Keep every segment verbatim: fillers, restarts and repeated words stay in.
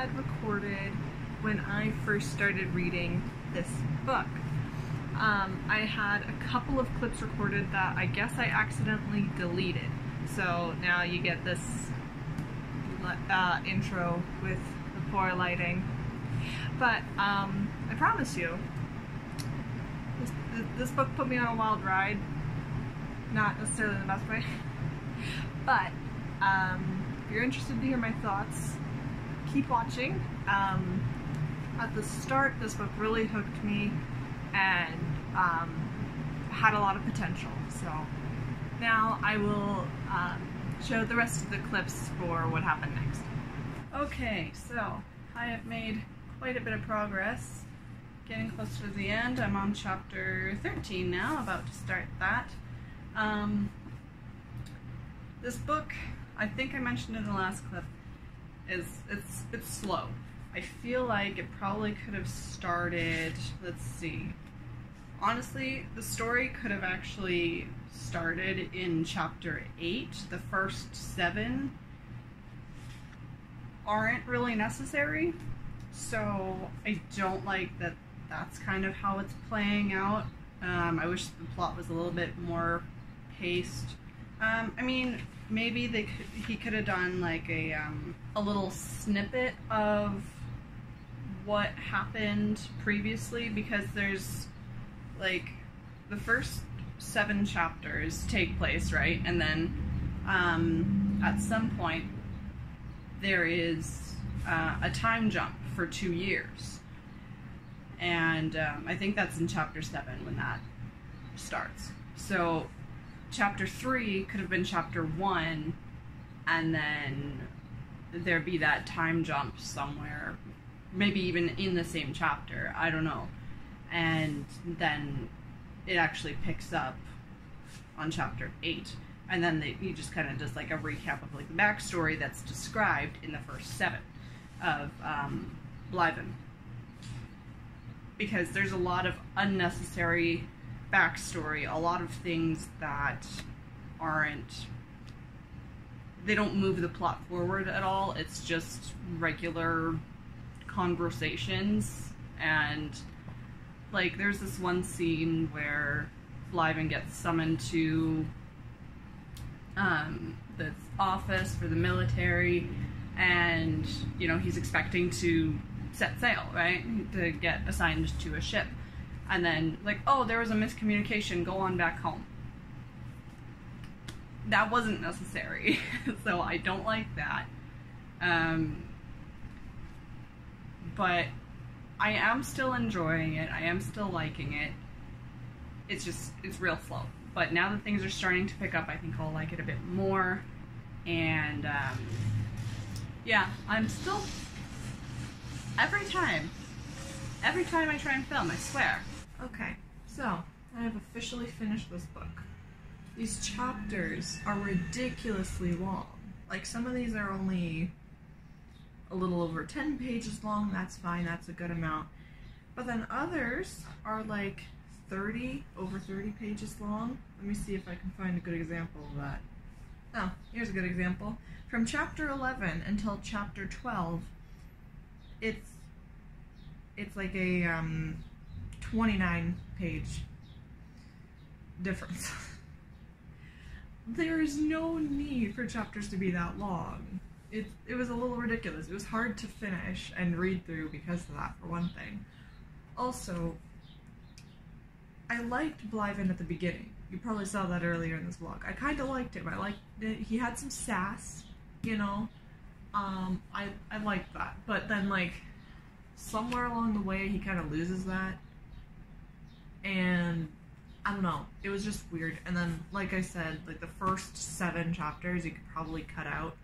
had recorded when I first started reading this book. Um, I had a couple of clips recorded that I guess I accidentally deleted. So now you get this uh, intro with the poor lighting. But um, I promise you, this, this book put me on a wild ride. Not necessarily in the best way. But um, if you're interested to hear my thoughts, keep watching. Um, at the start, this book really hooked me and um, had a lot of potential. So now I will um, show the rest of the clips for what happened next. Okay, so I have made quite a bit of progress. Getting close to the end. I'm on chapter thirteen now, about to start that. Um, this book, I think I mentioned in the last clip, is it's it's slow. I feel like it probably could have started, let's see, honestly, the story could have actually started in chapter eight. The first seven aren't really necessary, so I don't like that that's kind of how it's playing out. Um, I wish the plot was a little bit more paced. Um, I mean, maybe they could, he could have done like a, um, a little snippet of what happened previously, because there's like the first seven chapters take place, right? And then um, at some point there is uh, a time jump for two years. And um, I think that's in chapter seven when that starts. So chapter three could have been chapter one, and then there be that time jump somewhere, maybe even in the same chapter, I don't know. And then it actually picks up on chapter eight, and then they, you just kind of does like a recap of like the backstory that's described in the first seven of um, Bliven. Because there's a lot of unnecessary backstory, a lot of things that aren't, they don't move the plot forward at all. It's just regular conversations. And like there's this one scene where Bliven gets summoned to um, the office for the military, and you know, he's expecting to set sail, right, to get assigned to a ship, and then like, oh, there was a miscommunication, go on back home. That wasn't necessary. So I don't like that, um, but I am still enjoying it, I am still liking it. It's just, it's real slow, but now that things are starting to pick up, I think I'll like it a bit more. And um, yeah, I'm still, Every time, every time I try and film, I swear. Okay, so I have officially finished this book. These chapters are ridiculously long. Like some of these are only a little over ten pages long, that's fine, that's a good amount. But then others are like thirty, over thirty pages long. Let me see if I can find a good example of that. Oh, here's a good example. From chapter eleven until chapter twelve, It's it's like a um, twenty-nine page difference. There is no need for chapters to be that long. It, it was a little ridiculous. It was hard to finish and read through because of that, for one thing. Also, I liked Bliven at the beginning. You probably saw that earlier in this vlog. I kind of liked him. I liked that he had some sass, you know. Um, I, I like that, but then like somewhere along the way he kind of loses that, and I don't know, it was just weird. And then like I said, like the first seven chapters you could probably cut out,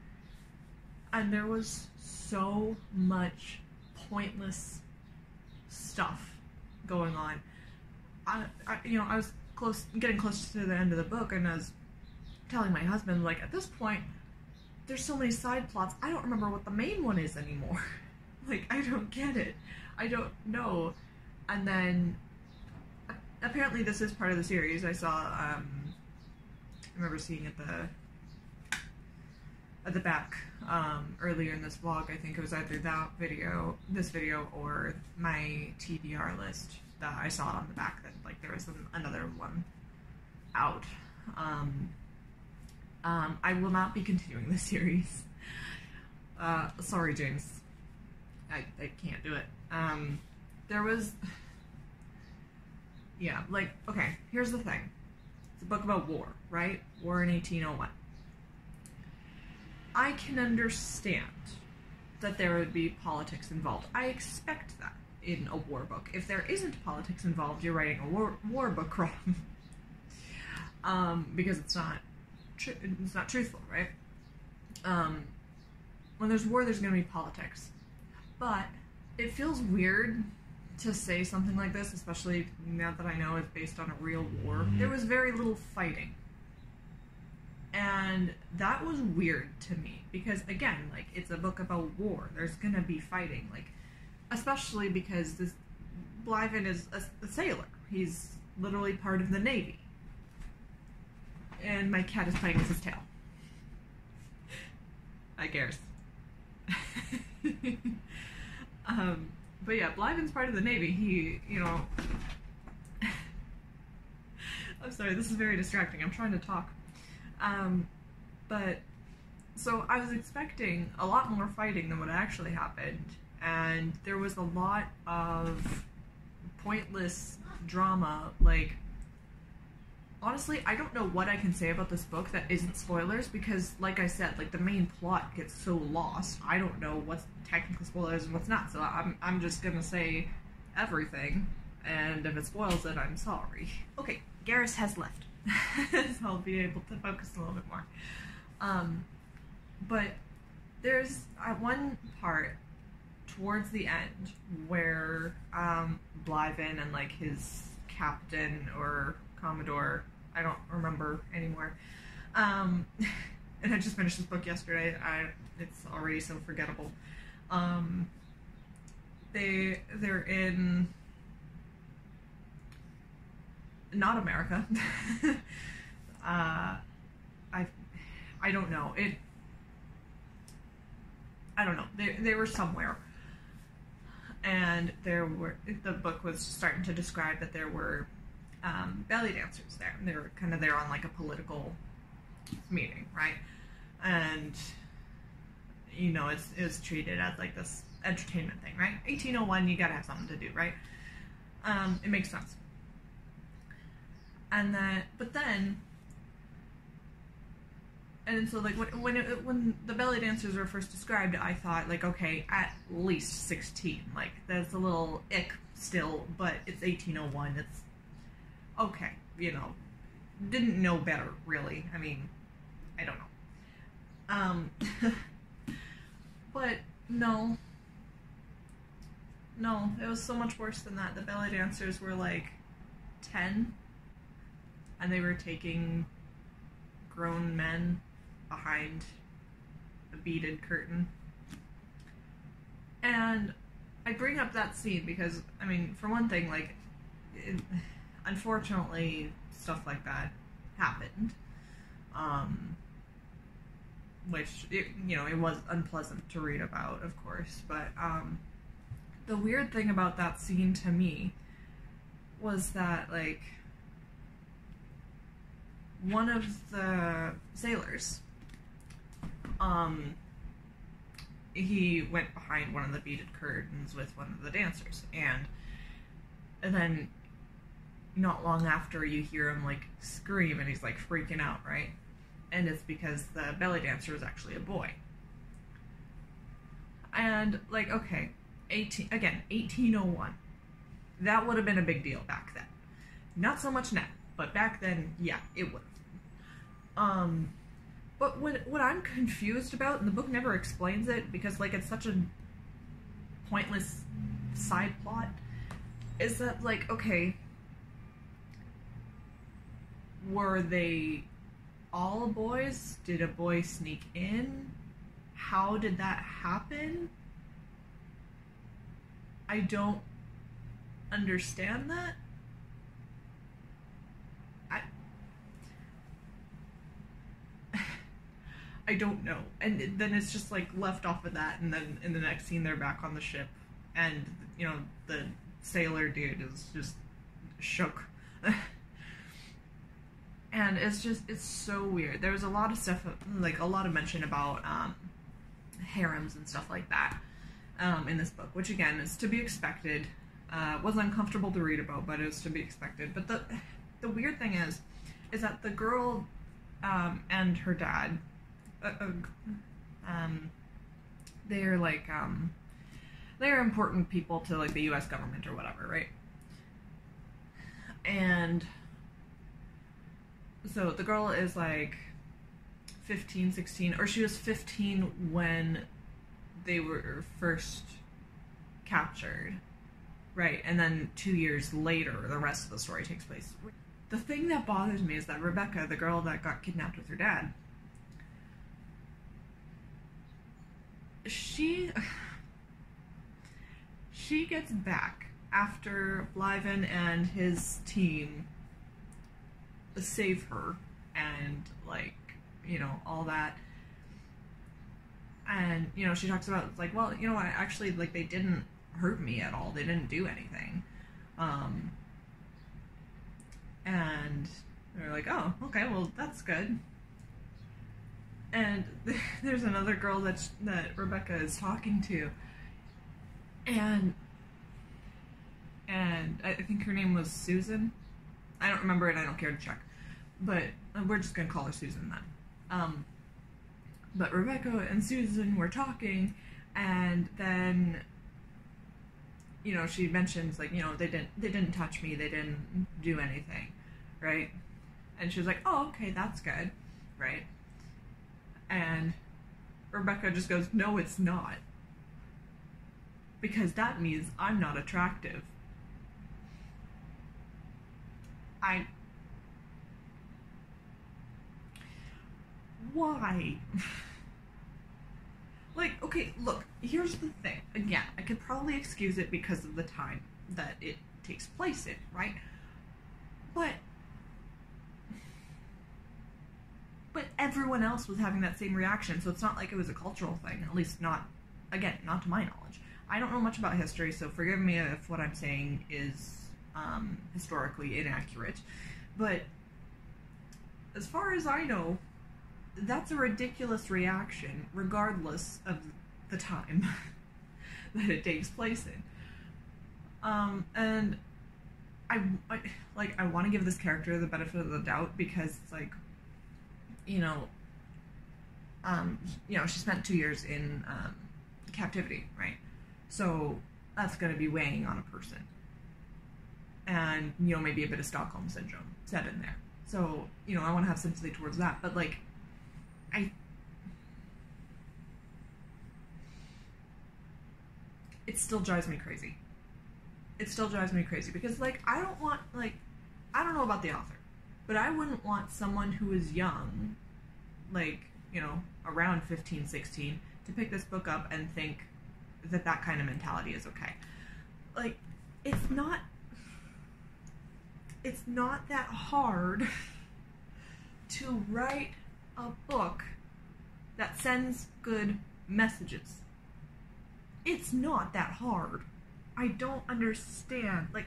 and there was so much pointless stuff going on. I, I you know, I was close, getting close to the end of the book, and I was telling my husband, like, at this point there's so many side plots, I don't remember what the main one is anymore. Like, I don't get it. I don't know. And then, apparently this is part of the series. I saw, um, I remember seeing at the at the back um, earlier in this vlog. I think it was either that video, this video, or my T B R list that I saw on the back that like there was another one out. Um, um, I will not be continuing this series. Uh, sorry, James. I, I can't do it. Um, there was, yeah, like, okay, here's the thing. It's a book about war, right? War in eighteen oh one. I can understand that there would be politics involved. I expect that in a war book. If there isn't politics involved, you're writing a war, war book wrong. um, because it's not, tr it's not truthful, right? Um, when there's war, there's going to be politics. But it feels weird to say something like this, especially now that I know it's based on a real war. There was very little fighting. And that was weird to me because, again, like, it's a book about war. There's gonna be fighting, like, especially because this Bliven is a, a sailor. He's literally part of the Navy. And my cat is playing with his tail. I guess. um, but yeah, Bliven's part of the Navy. He, you know, I'm sorry, this is very distracting. I'm trying to talk. Um, but, so I was expecting a lot more fighting than what actually happened, and there was a lot of pointless drama. Like, honestly, I don't know what I can say about this book that isn't spoilers, because, like I said, like, the main plot gets so lost, I don't know what's technically spoilers and what's not, so I'm, I'm just gonna say everything, and if it spoils it, I'm sorry. Okay, Garrus has left. So I'll be able to focus a little bit more. Um, but there's uh, one part towards the end where um, Bliven and like his captain or commodore, I don't remember anymore. Um, and I just finished this book yesterday. I, it's already so forgettable. Um, they they're in. Not America. uh, I, I don't know. It. I don't know. They they were somewhere, and there were the book was starting to describe that there were um, belly dancers there. And they were kind of there on like a political meeting, right? And you know, it's it's treated as like this entertainment thing, right? eighteen oh one, you gotta have something to do, right? Um, it makes sense. And that, but then, and so like when when, it, when the belly dancers were first described, I thought like, okay, at least sixteen, like that's a little ick still, but it's eighteen oh one, it's okay, you know, didn't know better really. I mean, I don't know, um, but no, no, it was so much worse than that. The belly dancers were like ten. And they were taking grown men behind a beaded curtain. And I bring up that scene because, I mean, for one thing, like, it, unfortunately, stuff like that happened. Um, which, it, you know, it was unpleasant to read about, of course. But um, the weird thing about that scene to me was that, like, one of the sailors, um, he went behind one of the beaded curtains with one of the dancers, and, and then not long after you hear him, like, scream, and he's, like, freaking out, right? And it's because the belly dancer was actually a boy. And, like, okay, eighteen, again, eighteen oh one. That would have been a big deal back then. Not so much now. But back then, yeah, it would have. Um, but what, what I'm confused about, and the book never explains it, because, like, it's such a pointless side plot, is that, like, okay, were they all boys? Did a boy sneak in? How did that happen? I don't understand that. I don't know. And then it's just like left off of that, and then in the next scene they're back on the ship, and you know, the sailor dude is just shook. And it's just, it's so weird. There was a lot of stuff, like a lot of mention about um, harems and stuff like that um, in this book, which again is to be expected. Uh, was uncomfortable to read about, but it was to be expected. But the the weird thing is, is that the girl um, and her dad, uh, uh, um, they're like um, they're important people to like the U S government or whatever, right? And so the girl is like fifteen, sixteen, or she was fifteen when they were first captured, right? And then two years later, the rest of the story takes place. The thing that bothers me is that Rebecca, the girl that got kidnapped with her dad, she, she gets back after Bliven and his team save her and, like, you know, all that. And, you know, she talks about, like, well, you know, I actually, like, they didn't hurt me at all. They didn't do anything. Um, and they're like, oh, okay, well, that's good. And there's another girl that's, that Rebecca is talking to. And, and I think her name was Susan. I don't remember it. I don't care to check. But we're just going to call her Susan then. Um, but Rebecca and Susan were talking, and then, you know, she mentions, like, you know, they didn't, they didn't touch me, they didn't do anything, right? And she was like, oh, okay, that's good, right? And Rebecca just goes, no, it's not. Because that means I'm not attractive. I... Why? Like, okay, look, here's the thing. Again, I could probably excuse it because of the time that it takes place in, right? But... But everyone else was having that same reaction, so it's not like it was a cultural thing. At least not, again, not to my knowledge. I don't know much about history, so forgive me if what I'm saying is um, historically inaccurate. But as far as I know, that's a ridiculous reaction, regardless of the time that it takes place in. Um, and I, I like, I want to give this character the benefit of the doubt because it's like, you know, um, you know, she spent two years in um, captivity, right? So that's going to be weighing on a person, and you know, maybe a bit of Stockholm syndrome set in there. So you know, I want to have sympathy towards that, but like. I, it still drives me crazy. It still drives me crazy because, like, I don't want, like, I don't know about the author, but I wouldn't want someone who is young, like, you know, around fifteen, sixteen, to pick this book up and think that that kind of mentality is okay. Like, it's not, it's not that hard to write a book that sends good messages. It's not that hard. I don't understand. Like,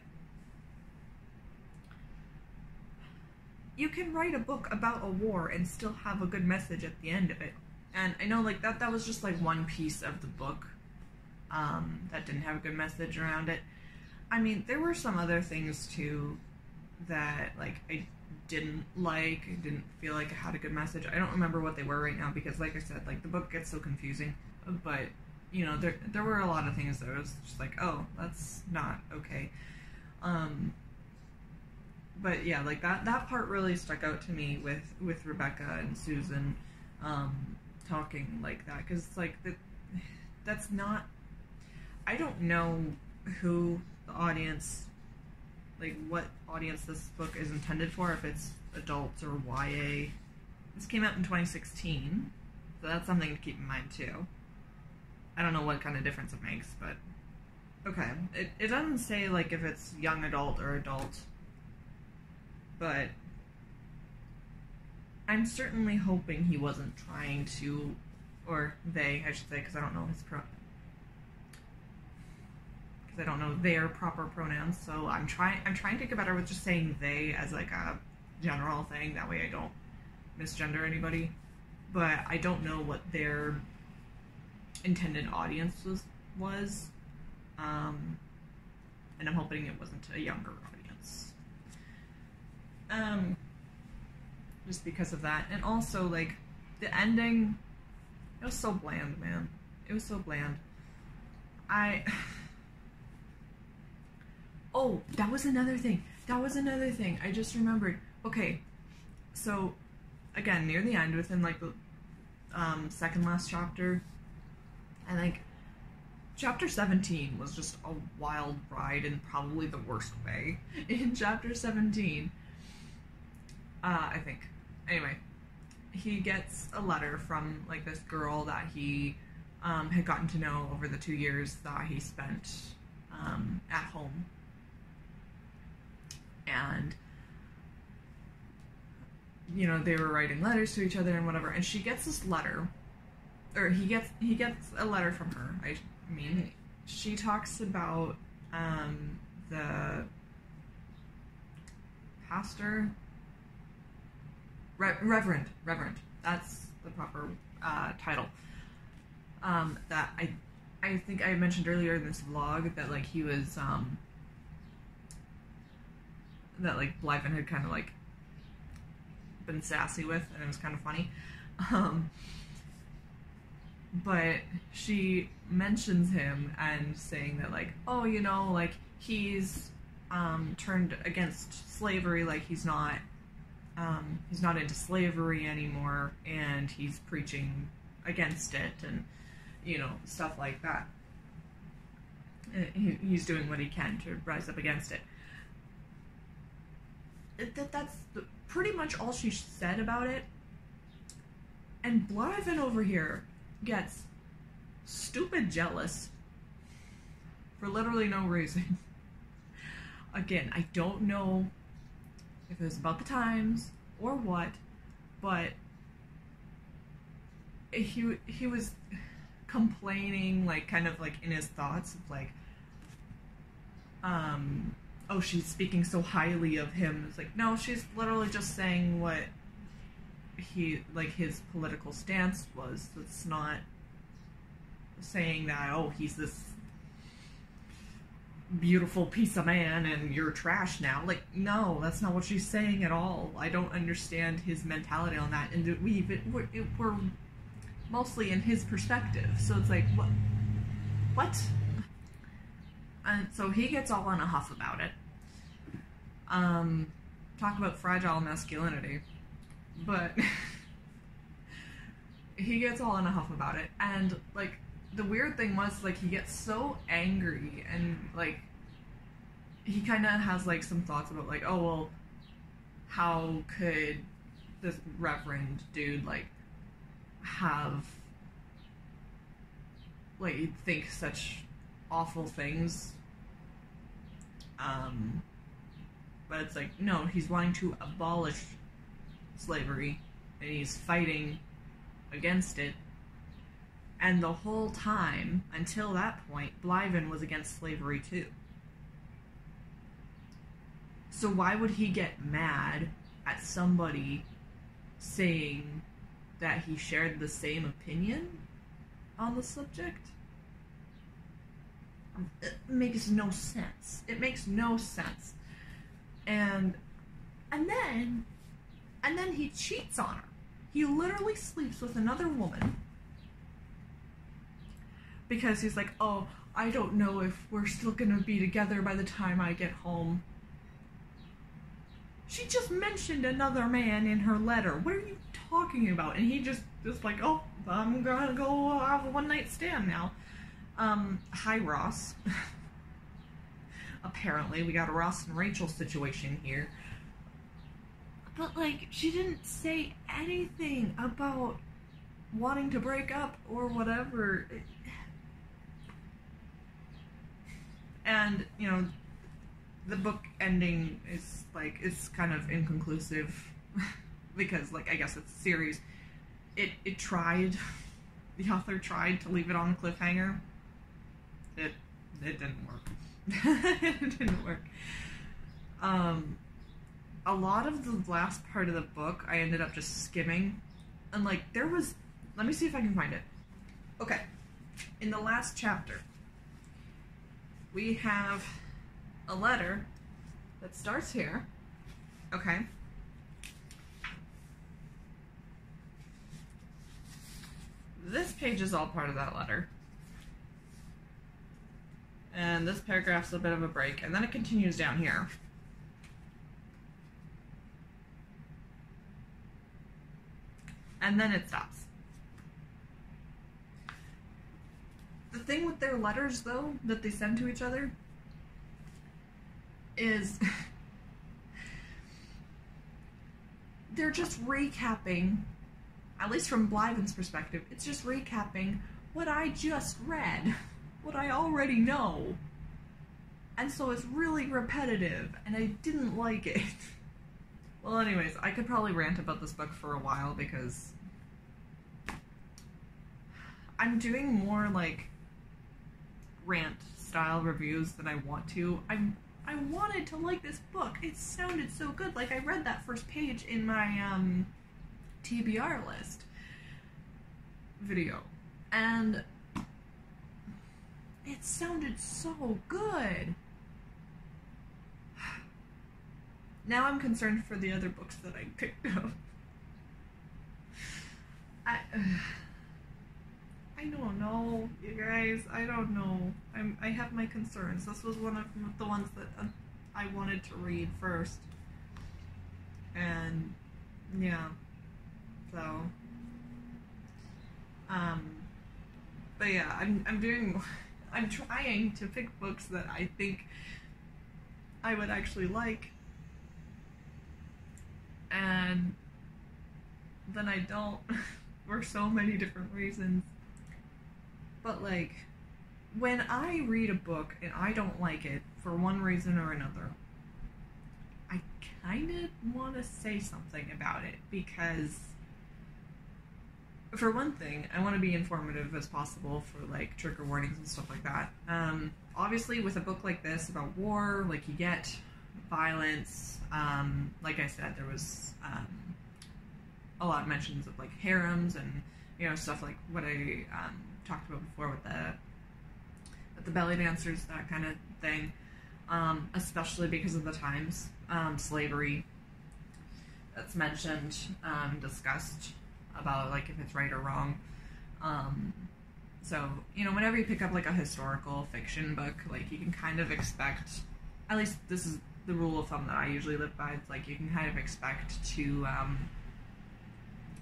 you can write a book about a war and still have a good message at the end of it. And I know, like, that that was just like one piece of the book um, that didn't have a good message around it. I mean, there were some other things too that, like, I didn't like, I didn't feel like I had a good message. I don't remember what they were right now because, like I said, like, the book gets so confusing. But, you know, there there were a lot of things that I was just like, oh, that's not okay. Um, but yeah, like, that, that part really stuck out to me with, with Rebecca and Susan um, talking like that, because it's like, the, that's not, I don't know who the audience, like, what audience this book is intended for, if it's adults or Y A. This came out in twenty sixteen, so that's something to keep in mind too. I don't know what kind of difference it makes, but... Okay, it, it doesn't say, like, if it's young adult or adult, but I'm certainly hoping he wasn't trying to, or they, I should say, because I don't know his pro, because I don't know their proper pronouns. So I'm trying, I'm trying to get better with just saying they as like a general thing. That way I don't misgender anybody. But I don't know what their intended audience was, was. Um, and I'm hoping it wasn't a younger audience. Um, just because of that. And also, like, the ending, it was so bland, man. It was so bland. I... Oh, that was another thing. That was another thing. I just remembered. Okay, so, again, near the end, within, like, the um, second last chapter, and, like, Chapter seventeen was just a wild ride in probably the worst way. In chapter seventeen, uh, I think, anyway, he gets a letter from, like, this girl that he um, had gotten to know over the two years that he spent um, at home. And, you know, they were writing letters to each other and whatever, and she gets this letter, or he gets, he gets a letter from her, I I mean, she talks about um, the pastor, Re Reverend, Reverend, that's the proper uh, title, um, that I, I think I mentioned earlier in this vlog that, like, he was, um, that, like, Blyvin had kind of, like, been sassy with, and it was kind of funny. Um, But she mentions him and saying that, like, oh, you know, like, he's um, turned against slavery, like, he's not, um, he's not into slavery anymore, and he's preaching against it, and, you know, stuff like that. He, he's doing what he can to rise up against it. That, that's the, pretty much all she said about it. And Blyvin over here gets stupid jealous for literally no reason. Again, I don't know if it was about the times or what, but he he was complaining, like, kind of like in his thoughts of, like, um oh, she's speaking so highly of him. It's like, no, she's literally just saying what he, like, his political stance was. That's not saying that, oh, he's this beautiful piece of man and you're trash now. Like, no, that's not what she's saying at all. I don't understand his mentality on that, and we we're, we're mostly in his perspective, so it's like, what what and so he gets all in a huff about it. Um talk about fragile masculinity. But he gets all in a huff about it, and, like, the weird thing was, like, he gets so angry, and, like, he kind of has, like, some thoughts about, like, oh, well, how could this reverend dude, like, have, like, think such awful things, um, but it's like, no, he's wanting to abolish slavery, and he's fighting against it. And the whole time, until that point, Blyvin was against slavery too. So why would he get mad at somebody saying that he shared the same opinion on the subject? It makes no sense. It makes no sense. And, and then... And then he cheats on her. He literally sleeps with another woman. Because he's like, oh, I don't know if we're still going to be together by the time I get home. She just mentioned another man in her letter. What are you talking about? And he just, just like, oh, I'm going to go have a one-night stand now. Um, hi, Ross. Apparently, we got a Ross and Rachel situation here. But, like, she didn't say anything about wanting to break up or whatever. And, you know, the book ending is, like, it's kind of inconclusive because, like, I guess it's a series. It, it tried, the author tried to leave it on a cliffhanger. It, it didn't work. It didn't work. Um, a lot of the last part of the book I ended up just skimming. And, like, there was, let me see if I can find it. Okay. In the last chapter, we have a letter that starts here. Okay. This page is all part of that letter. And this paragraph's a bit of a break, and then it continues down here. And then it stops. The thing with their letters, though, that they send to each other is they're just recapping, at least from Blyvin's perspective, it's just recapping what I just read, what I already know. And so it's really repetitive, and I didn't like it. Well, anyways, I could probably rant about this book for a while because I'm doing more, like, rant-style reviews than I want to. I'm, I wanted to like this book. It sounded so good. Like, I read that first page in my um, T B R list video, and it sounded so good. Now I'm concerned for the other books that I picked up. I, uh, I don't know, you guys. I don't know. I'm, I have my concerns. This was one of the ones that I wanted to read first. And, yeah. So. Um, but yeah, I'm, I'm doing, I'm trying to pick books that I think I would actually like. And then I don't for so many different reasons. But, like, when I read a book and I don't like it for one reason or another, I kind of want to say something about it because, for one thing, I want to be informative as possible for, like, trigger warnings and stuff like that. Um, obviously, with a book like this about war, like, you get violence. Um, like I said, there was um, a lot of mentions of, like, harems and, you know, stuff like what I um, talked about before with the with the belly dancers, that kind of thing. Um, especially because of the times, um, slavery that's mentioned, um, discussed about, like, if it's right or wrong. Um, so, you know, whenever you pick up, like, a historical fiction book, like, you can kind of expect, at least this is the rule of thumb that I usually live by, it's like you can kind of expect to, um,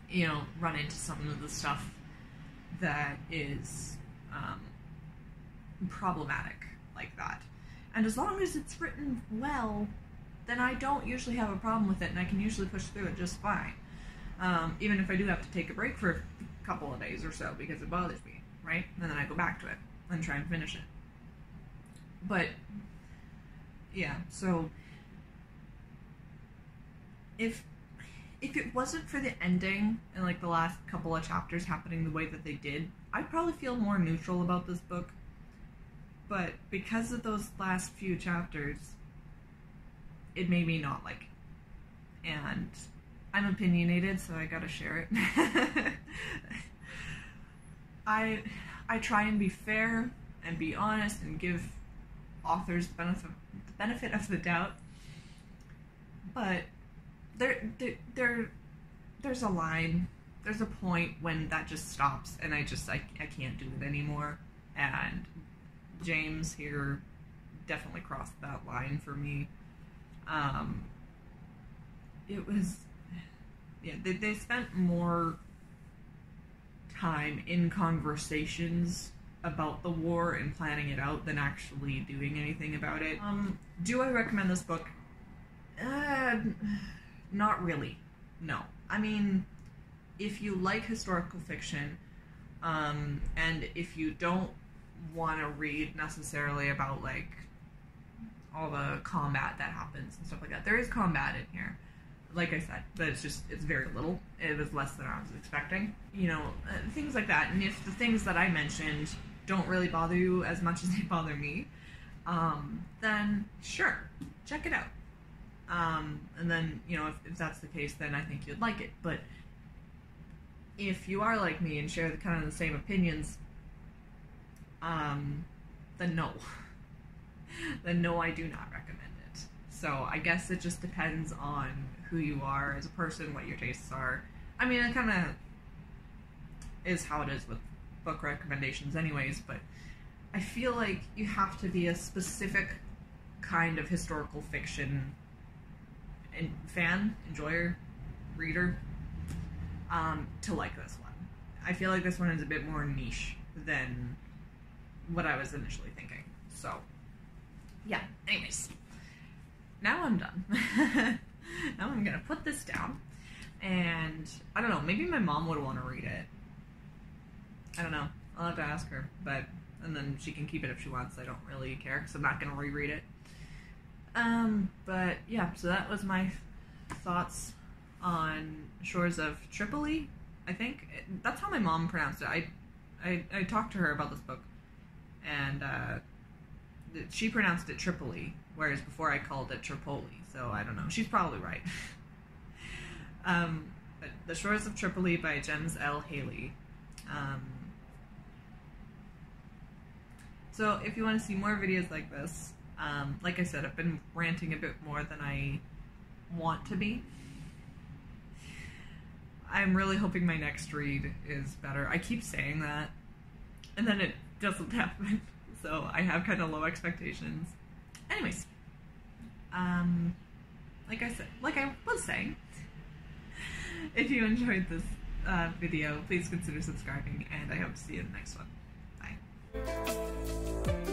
you know, run into some of the stuff that is um, problematic like that. And as long as it's written well, then I don't usually have a problem with it, and I can usually push through it just fine. Um, even if I do have to take a break for a couple of days or so because it bothers me, right? And then I go back to it and try and finish it. But yeah, so if if it wasn't for the ending and, like, the last couple of chapters happening the way that they did, I'd probably feel more neutral about this book. But because of those last few chapters, it made me not like it. And I'm opinionated, so I gotta share it. I I try and be fair and be honest and give authors the benefit, the benefit of the doubt, but there, there, there, there's a line, there's a point when that just stops, and I just, I, I can't do it anymore, and James here definitely crossed that line for me. Um, it was, yeah, they, they spent more time in conversations about the war and planning it out than actually doing anything about it. Um, do I recommend this book? Uh, not really, no. I mean, if you like historical fiction, um, and if you don't want to read necessarily about, like, all the combat that happens and stuff like that, there is combat in here, like I said, that it's just, it's very little. It was less than I was expecting. You know, things like that. And if the things that I mentioned don't really bother you as much as they bother me, um, then sure, check it out. Um, and then, you know, if, if that's the case, then I think you'd like it. But if you are like me and share the kind of the same opinions, um, then no. Then no, I do not recommend it. So I guess it just depends on who you are as a person, what your tastes are. I mean, it kind of is how it is with book recommendations anyways, but I feel like you have to be a specific kind of historical fiction and fan, enjoyer, reader, um, to like this one. I feel like this one is a bit more niche than what I was initially thinking. So, yeah, anyways, now I'm done. Now I'm gonna put this down, and I don't know, maybe my mom would want to read it. I don't know, I'll have to ask her, but, and then she can keep it if she wants. I don't really care, because I'm not gonna reread it. Um, but yeah, so that was my thoughts on Shores of Tripoli, I think. It, that's how my mom pronounced it. I, I, I talked to her about this book, and uh, she pronounced it Tripoli, whereas before I called it Tripoli, so I don't know. She's probably right. um, but The Shores of Tripoli by James L. Haley. Um, so if you want to see more videos like this, um, like I said, I've been ranting a bit more than I want to be. I'm really hoping my next read is better. I keep saying that, and then it doesn't happen. So I have kind of low expectations. Anyways, um, like I said, like I was saying, if you enjoyed this uh, video, please consider subscribing, and I hope to see you in the next one. Bye.